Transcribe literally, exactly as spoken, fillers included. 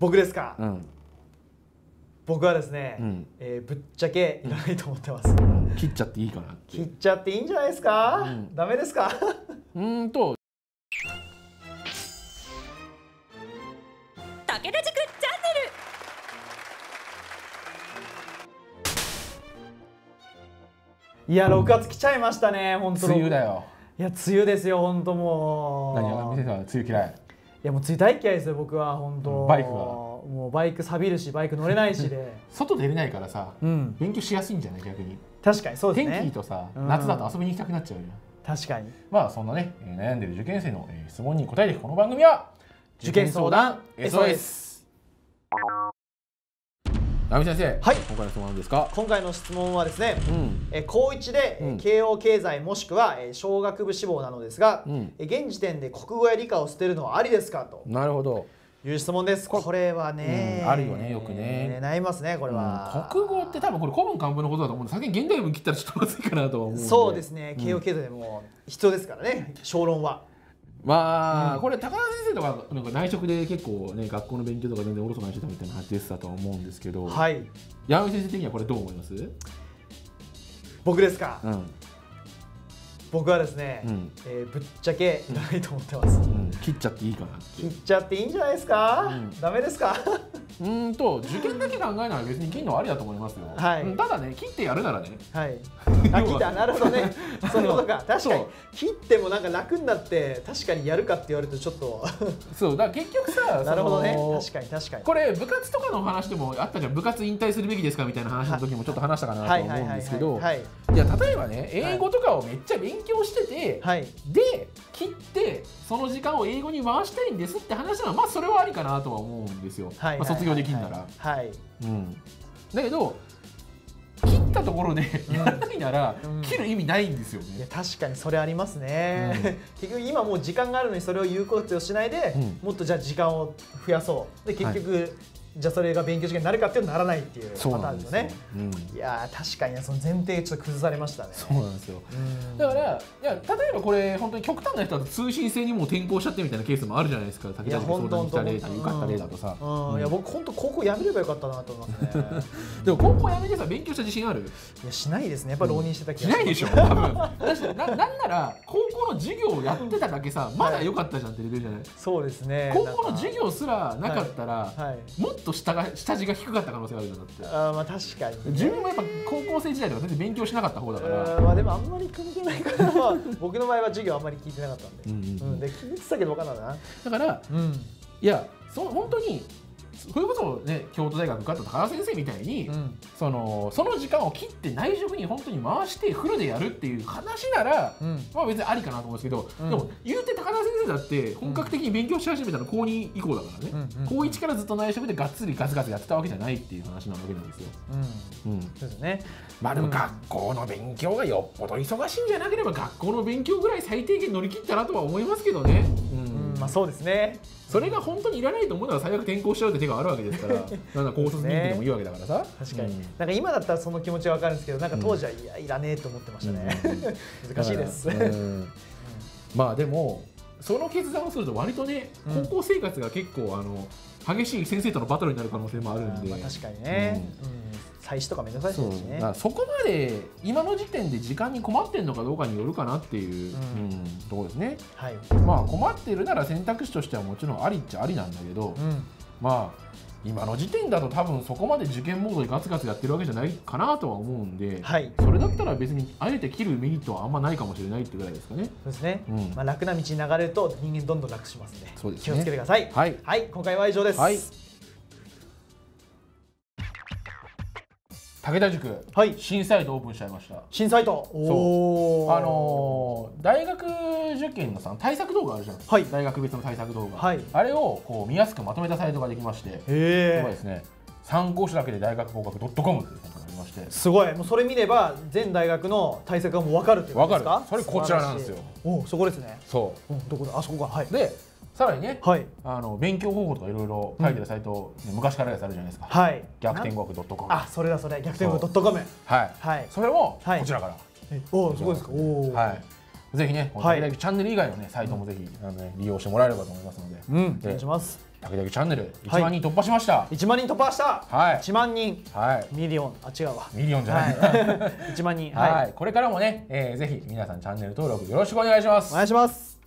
僕ですか、うん、僕はですね、うんえー、ぶっちゃけいらないと思ってます、うん、切っちゃっていいかなって切っちゃっていいんじゃないですか、うん、ダメですかうんと武田塾チャンネルいやろくがつ来ちゃいましたね、本当に。梅雨だよ。いや梅雨ですよ、本当もう。何が見てたの？梅雨嫌い。いやもう梅雨大嫌いですよ、僕は本当。バイクが。もうバイク錆びるし、バイク乗れないしで。外出れないからさ、うん、勉強しやすいんじゃない逆に。確かにそうですね。天気いいとさ、夏だと遊びに行きたくなっちゃうよ。うん、確かに。まあそんなね、悩んでる受験生の質問に答えていくこの番組は受験相談 エスオーエス。並先生、はい、今回の質問なんですか？今回の質問はですね、うん、えこういちで、うん、慶応経済もしくは商学部志望なのですが、うん、現時点で国語や理科を捨てるのはありですかと。なるほど。いう質問です。これはね、うん、あるよね、よくね。悩みますね、これは、うん。国語って多分これ古文漢文のことだと思うんで、先に現代文切ったらちょっとまずいかなとは思うんで。そうですね、慶応経済でも必要ですからね、小論は。まあ、うん、これ高田先生とかなんか内職で結構ね学校の勉強とか全然おろそかにしてたみたいな話でしたとは思うんですけど、はい、矢上先生的にはこれどう思います？僕ですか、うん、僕はですね、うんえー、ぶっちゃけいらないと思ってます、うんうん、切っちゃっていいかなって切っちゃっていいんじゃないですか、うん、ダメですかうんと受験だけ考えなら別に切るのはありだと思いますよ、はい、ただね切ってやるならね、はい、あ切ったなるほどねそういうことか確かに切ってもなんか楽になって確かにやるかって言われるとちょっとそうだから結局さなるほどね確かに確かにこれ部活とかの話でもあったじゃん部活引退するべきですかみたいな話の時もちょっと話したかなと思うんですけどじゃあ例えばね英語とかをめっちゃ勉強してて、はい、で切ってその時間を英語に回したいんですって話ならまあそれはありかなとは思うんですよ。はいはいできんなら、はいうん、だけど切ったところでやらないなら、うん、切る意味ないんですよね。いや確かにそれありますね、うん、結局今もう時間があるのにそれを有効活用しないで、うん、もっとじゃあ時間を増やそうで結局、はい、じゃあそれが勉強時間になるかっていうのならないっていうパターンですよね。いや確かにその前提ちょっと崩されましたね。そうなんですよ、うん、だからいや例えばこれ本当に極端な人だと通信制にも転校しちゃってみたいなケースもあるじゃないですか。武田塾相談した例とか受かった例だとさ、いや僕本当高校辞めればよかったなと思いますねでも高校辞めてさ勉強した自信ある？いやしないですね。やっぱ浪人してた気がしないでしょ多分な, なんなら高校の授業をやってただけさまだよかったじゃんってレベルじゃない、はい、そうですね。高校の授業すらなかったら、はいはい、もっと下が下地が低かった可能性があるんだって。あまあ確かに、ね、自分もやっぱ高校生時代とか全然勉強しなかった方だからあまあでもあんまり関係ないから僕の場合は授業あんまり聞いてなかったんで聞いてたけど分からないなだから、うん、いやそ本当にそれこそね京都大学受かった高田先生みたいに、うん、そのその時間を切って内職に本当に回してフルでやるっていう話なら、うん、まあ別にありかなと思うんですけど、うん、でも言うて高田先生だって本格的に勉強し始めたの高に以降だからね、うんうん、高いちからずっと内職でがっつりガツガツやってたわけじゃないっていう話なわけなんですよ。ですね。まあでも学校の勉強がよっぽど忙しいんじゃなければ学校の勉強ぐらい最低限乗り切ったなとは思いますけどね。うんうん、まあそうですね。それが本当にいらないと思うなら最悪転校しちゃうって手があるわけですからなんだ高卒認定でもいいわけだからさ確かに、うん、なんか今だったらその気持ちは分かるんですけどなんか当時はいやいらねえと思ってましたね、うん、難しいです、うん、まあでもその決断をすると割とね高校生活が結構あの激しい先生とのバトルになる可能性もあるんで、うん、まあ確かにね、うんうん採取とかめんどくさいですしね。そこまで今の時点で時間に困ってるのかどうかによるかなっていう、うんうん、ところですね、はい、まあ困ってるなら選択肢としてはもちろんありっちゃありなんだけど、うん、まあ今の時点だと多分そこまで受験モードでガツガツやってるわけじゃないかなとは思うんで、はい、それだったら別にあえて切るメリットはあんまないかもしれないってぐらいですかね。そうですね、うん、まあ楽な道に流れると人間どんどん楽しますんで、そうですね、気をつけてください。はい、はい、今回は以上です、はい。武田塾、はい、新サイトオープンしちゃいました。新サイト、そう、あのー、大学受験のさ対策動画あるじゃん、はい、大学別の対策動画、はい、あれをこう見やすくまとめたサイトができまして、えーですね、参考書だけで大学合格 ドットコム っていうのがありまして、すごい、もうそれ見れば全大学の対策がもう分かるってことですか？分かる、それこちらなんですよ。お、そこですね。そう、うん、どこだ、あそこが、はい。でさらにね、はい、あの勉強方法とかいろいろ書いてるサイト、うん、昔からやつあるじゃないですか、はい、逆転語学 .com、 あ、それだそれ、逆転語学 .com、 はい、はい、それもこちらから、はい、おお、すごいですか、おお、はい、ぜひね、たけだけチャンネル以外のねサイトもぜひあのね利用してもらえればと思いますので、うん、お願いします。たけだけチャンネルいちまんにん突破しました。いちまんにん突破した。はい。いちまんにん。はい。ミリオン、あ違うわ。ミリオンじゃない。いちまんにん。はい。これからもね、えー、ぜひ皆さんチャンネル登録よろしくお願いします。お願いします。